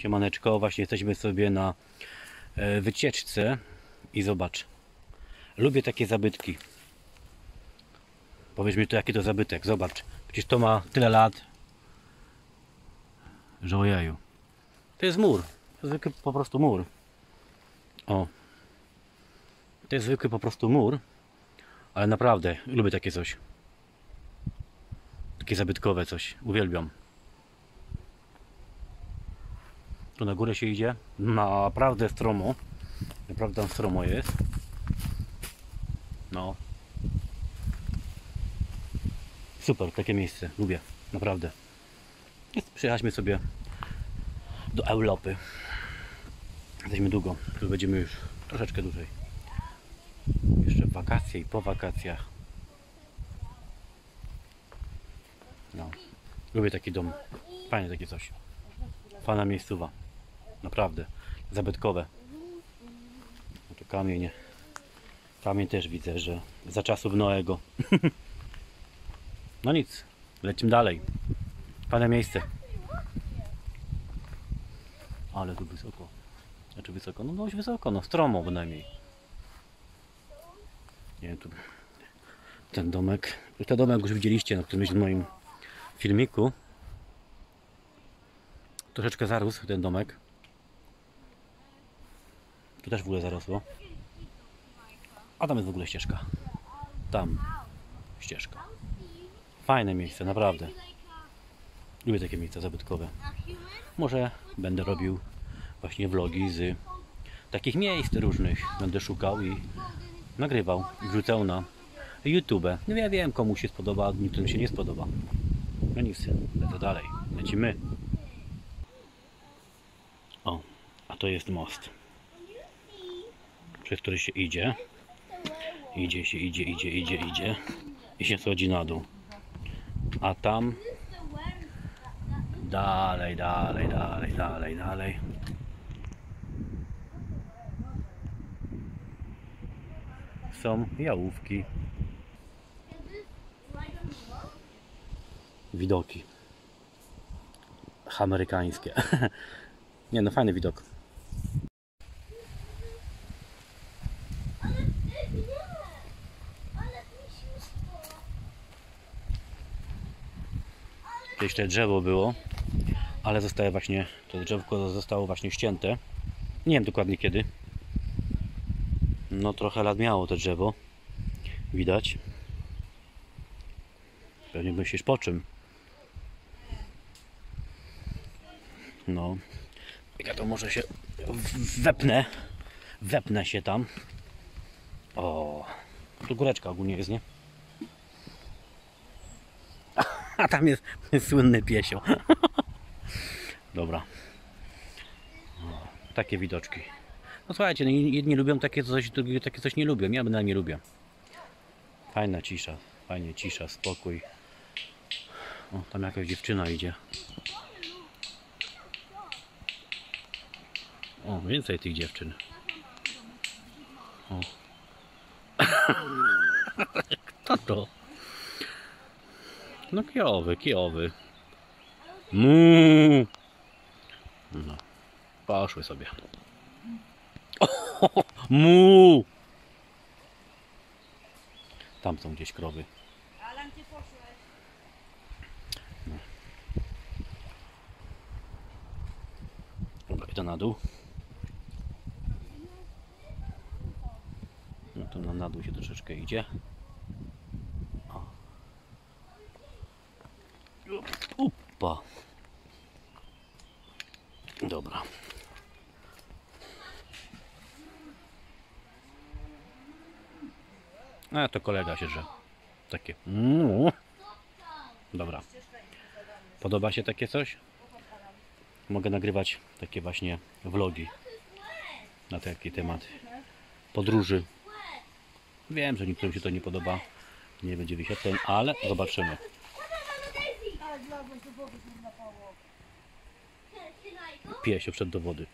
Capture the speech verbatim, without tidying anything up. Siemaneczko, właśnie jesteśmy sobie na wycieczce i zobacz, lubię takie zabytki. Powiedz mi, to jaki to zabytek, zobacz, przecież to ma tyle lat, że ojeju. To jest mur, to jest zwykły po prostu mur. O, to jest zwykły po prostu mur, ale naprawdę lubię takie coś, takie zabytkowe coś, uwielbiam. Tu na górę się idzie, naprawdę stromo, naprawdę tam stromo jest. No, super, takie miejsce, lubię, naprawdę. Przyjechaliśmy sobie do Europy. Jesteśmy długo, tu będziemy już troszeczkę dłużej. Jeszcze wakacje i po wakacjach. No, lubię taki dom, fajnie takie coś. Fajna miejscowa, naprawdę, zabytkowe. No tu kamień, kamień też widzę, że za czasów Noego. No nic, lecimy dalej. Fajne miejsce. Ale tu wysoko. Znaczy wysoko, no dość wysoko, no stromo bynajmniej. Nie wiem, tu ten domek, ten domek już widzieliście na którymś moim filmiku. Troszeczkę zarósł ten domek. Tu też w ogóle zarosło. A tam jest w ogóle ścieżka. Tam ścieżka. Fajne miejsce, naprawdę. Lubię takie miejsca zabytkowe. Może będę robił właśnie vlogi z takich miejsc różnych. Będę szukał i nagrywał. Wrzucał na YouTube. No ja wiem, komu się spodoba, a niektórym się nie spodoba. No nic, lecę dalej. Lecimy. O, a to jest most, przez który się idzie. Idzie się, idzie, idzie, idzie, idzie. I się schodzi na dół. A tam dalej, dalej, dalej, dalej, dalej. Są jałówki. Widoki amerykańskie. Nie no, fajny widok. Kiedyś to drzewo było, ale zostaje właśnie, to drzewko zostało właśnie ścięte. Nie wiem dokładnie kiedy. No trochę lat miało to drzewo. Widać. Pewnie myślisz po czym. No. Ja to może się wepnę. Wepnę się tam. O, tu góreczka ogólnie jest, nie? A tam jest słynny piesio. Dobra. O, takie widoczki. No słuchajcie, no, jedni lubią takie coś, drugi takie coś nie lubią. Ja bynajmniej lubię. Fajna cisza. Fajnie cisza, spokój. O, tam jakaś dziewczyna idzie. O, więcej tych dziewczyn. O. Kto to? No kijowy, kijowy. Muuu. No. Poszły sobie. Muuu. Tam są gdzieś krowy. No. Dobra, idę na dół. No to na dół się troszeczkę idzie. O. Upa. Dobra. A to kolega się że takie. Dobra. Podoba się takie coś? Mogę nagrywać takie właśnie vlogi na taki temat podróży. Wiem, że niektórym się to nie podoba, nie będzie wyświetleń, ale zobaczymy. Piesio wszedł do wody.